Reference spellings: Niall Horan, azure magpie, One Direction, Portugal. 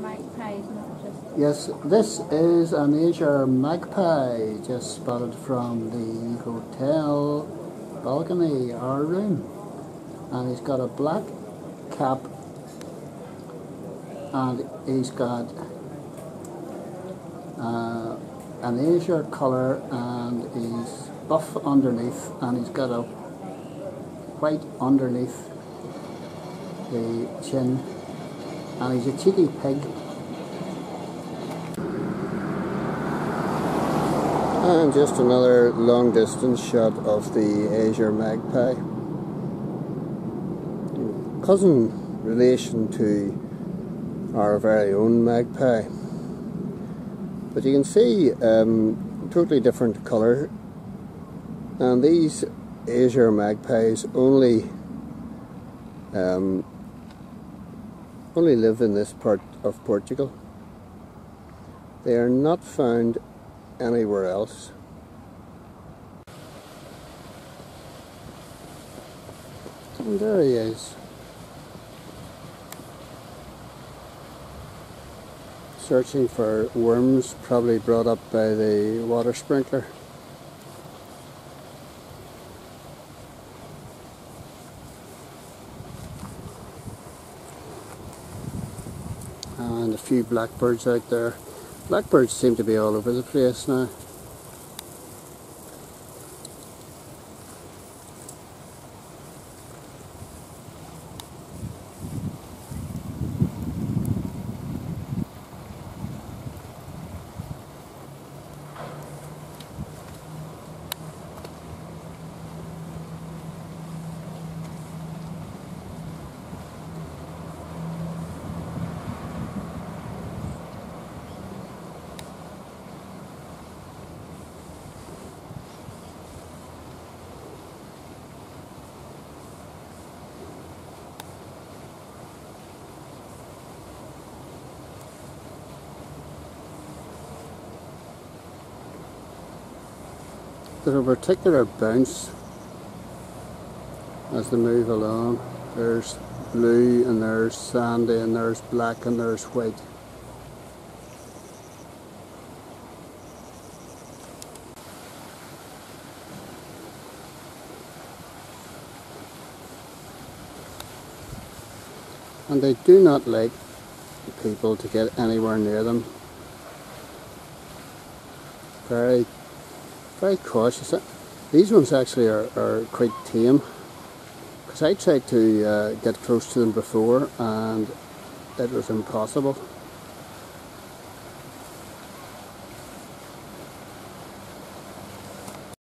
Magpie is not just... Yes, this is an Azure Magpie, just spotted from the hotel balcony, our room. And he's got a black cap, and he's got an azure colour, and he's buff underneath, and he's got a white underneath the chin, and he's a cheeky pig. And just another long distance shot of the Azure Magpie. Cousin relation to our very own magpie. But you can see totally different colour, and these Azure magpies only live in this part of Portugal. They are not found anywhere else. And there he is, searching for worms, probably brought up by the water sprinkler. And a few blackbirds out there. Blackbirds seem to be all over the place now. There's a particular bounce as they move along. There's blue, and there's sandy, and there's black, and there's white. And they do not like people to get anywhere near them. Very cautious. These ones actually are quite tame, because I tried to get close to them before and it was impossible.